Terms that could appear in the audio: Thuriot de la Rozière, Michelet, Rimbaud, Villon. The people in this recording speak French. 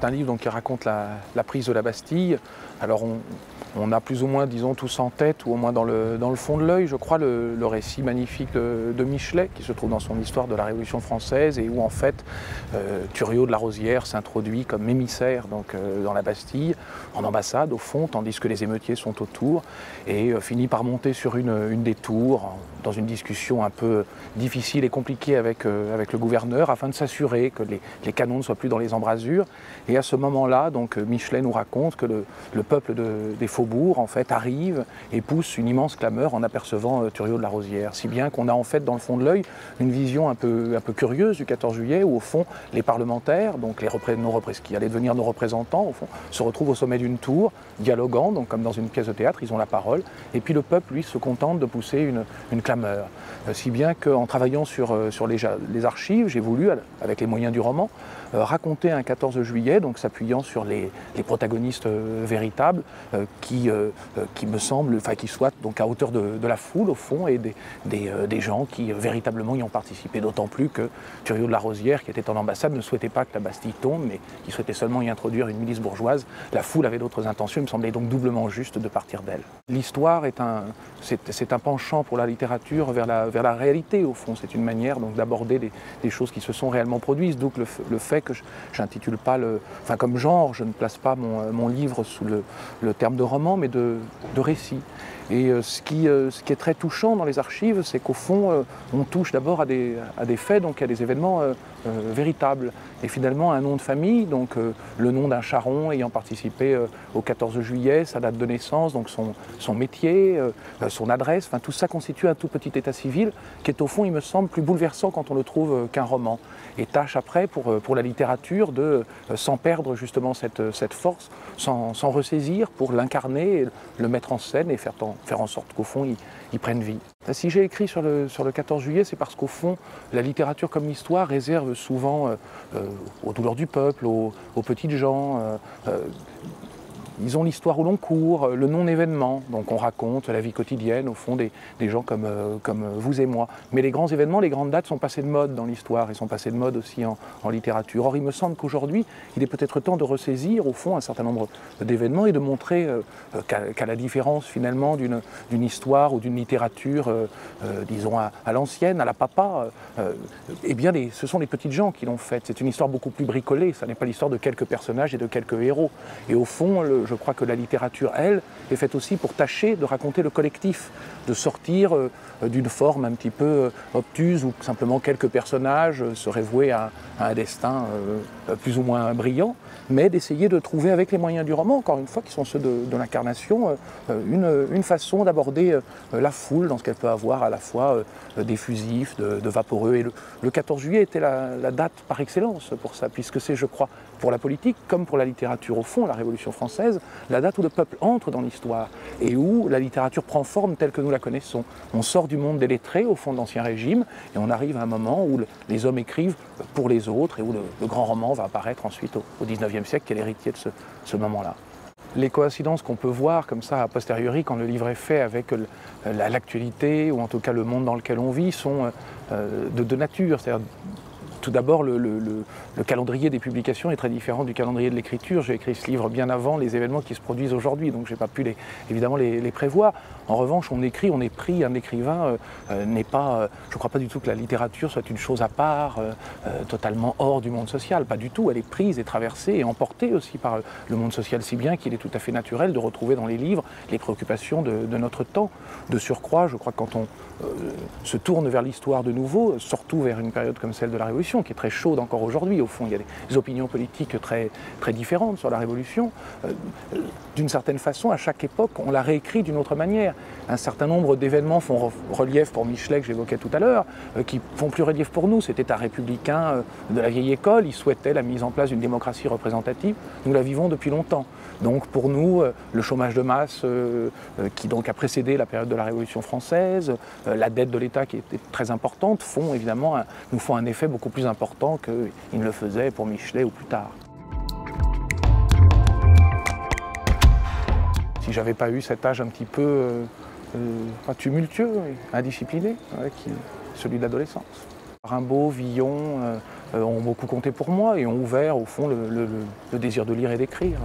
C'est un livre donc, qui raconte la prise de la Bastille. Alors on a plus ou moins, disons, tous en tête, ou au moins dans le fond de l'œil, je crois, le récit magnifique de Michelet, qui se trouve dans son histoire de la Révolution française, et où en fait Thuriot de la Rozière s'introduit comme émissaire donc, dans la Bastille, en ambassade au fond, tandis que les émeutiers sont autour, et finit par monter sur une des tours, dans une discussion un peu difficile et compliquée avec le gouverneur, afin de s'assurer que les canons ne soient plus dans les embrasures. Et à ce moment-là, donc Michelet nous raconte que le peuple des faubourgs en fait arrive et pousse une immense clameur en apercevant Thuriot de la Rozière. Si bien qu'on a en fait dans le fond de l'œil une vision un peu curieuse du 14 juillet où au fond les parlementaires, donc qui allaient devenir nos représentants, au fond, se retrouvent au sommet d'une tour, dialoguant, donc comme dans une pièce de théâtre, ils ont la parole. Et puis le peuple, lui, se contente de pousser une clameur. Si bien qu'en travaillant sur les archives, j'ai voulu, avec les moyens du roman, raconter un 14 juillet, donc s'appuyant sur les protagonistes véritables, qui me semble, enfin qui soient donc à hauteur de la foule au fond et des gens qui véritablement y ont participé. D'autant plus que Thuriot de la Rozière, qui était en ambassade, ne souhaitait pas que la Bastille tombe, mais qui souhaitait seulement y introduire une milice bourgeoise. La foule avait d'autres intentions, il me semblait donc doublement juste de partir d'elle. L'histoire c'est un penchant pour la littérature vers la réalité au fond. C'est une manière donc d'aborder des choses qui se sont réellement produites, donc le fait que j'intitule pas enfin comme genre, je ne place pas mon livre sous le terme de roman, mais de récit. Et ce qui est très touchant dans les archives, c'est qu'au fond, on touche d'abord à des faits, donc à des événements véritables. Et finalement, un nom de famille, donc le nom d'un charron ayant participé au 14 juillet, sa date de naissance, donc son métier, son adresse, enfin tout ça constitue un tout petit état civil qui est au fond, il me semble, plus bouleversant quand on le trouve qu'un roman. Et tâche après, pour la littérature, de sans perdre justement cette force, s'en ressaisir pour l'incarner, le mettre en scène et faire en sorte qu'au fond, ils prennent vie. Si j'ai écrit sur le 14 juillet, c'est parce qu'au fond, la littérature comme l'histoire réserve souvent aux douleurs du peuple, aux petites gens. Ils ont l'histoire au long cours, le non-événement. Donc on raconte la vie quotidienne, au fond, des gens comme vous et moi. Mais les grands événements, les grandes dates sont passés de mode dans l'histoire et sont passés de mode aussi en littérature. Or, il me semble qu'aujourd'hui, il est peut-être temps de ressaisir, au fond, un certain nombre d'événements et de montrer qu'à la différence, finalement, d'une histoire ou d'une littérature, disons, à l'ancienne, à la papa, eh bien, ce sont les petites gens qui l'ont faite. C'est une histoire beaucoup plus bricolée. Ça n'est pas l'histoire de quelques personnages et de quelques héros. Et au fond, je crois que la littérature, elle, est faite aussi pour tâcher de raconter le collectif, de sortir d'une forme un petit peu obtuse où simplement quelques personnages seraient voués à un destin plus ou moins brillant, mais d'essayer de trouver avec les moyens du roman, encore une fois, qui sont ceux de l'incarnation, une façon d'aborder la foule dans ce qu'elle peut avoir à la fois des fusifs, de vaporeux. Et le 14 juillet était la date par excellence pour ça, puisque c'est, je crois, pour la politique comme pour la littérature au fond, la Révolution française, la date où le peuple entre dans l'histoire et où la littérature prend forme telle que nous la connaissons. On sort du monde des lettrés, au fond de l'Ancien Régime, et on arrive à un moment où les hommes écrivent pour les autres et où le grand roman va apparaître ensuite au XIXe siècle, qui est l'héritier de ce moment-là. Les coïncidences qu'on peut voir comme ça a posteriori quand le livre est fait avec l'actualité ou en tout cas le monde dans lequel on vit sont de deux natures. Tout d'abord, le calendrier des publications est très différent du calendrier de l'écriture. J'ai écrit ce livre bien avant les événements qui se produisent aujourd'hui, donc je n'ai pas pu évidemment les prévoir. En revanche, on est pris, un écrivain n'est pas... je ne crois pas du tout que la littérature soit une chose à part, totalement hors du monde social, pas du tout. Elle est prise et traversée et emportée aussi par le monde social, si bien qu'il est tout à fait naturel de retrouver dans les livres les préoccupations de notre temps. De surcroît, je crois que quand on se tourne vers l'histoire de nouveau, surtout vers une période comme celle de la Révolution, qui est très chaude encore aujourd'hui. Au fond, il y a des opinions politiques très, très différentes sur la Révolution. D'une certaine façon, à chaque époque, on la réécrit d'une autre manière. Un certain nombre d'événements font relief pour Michelet, que j'évoquais tout à l'heure, qui font plus relief pour nous. C'était un républicain de la vieille école, il souhaitait la mise en place d'une démocratie représentative. Nous la vivons depuis longtemps. Donc pour nous, le chômage de masse, qui donc a précédé la période de la Révolution française, la dette de l'État qui était très importante, font évidemment nous font un effet beaucoup plus important qu'il ne le faisait pour Michelet ou plus tard. Si j'avais pas eu cet âge un petit peu tumultueux, indiscipliné, celui de l'adolescence. Rimbaud, Villon ont beaucoup compté pour moi et ont ouvert au fond le désir de lire et d'écrire.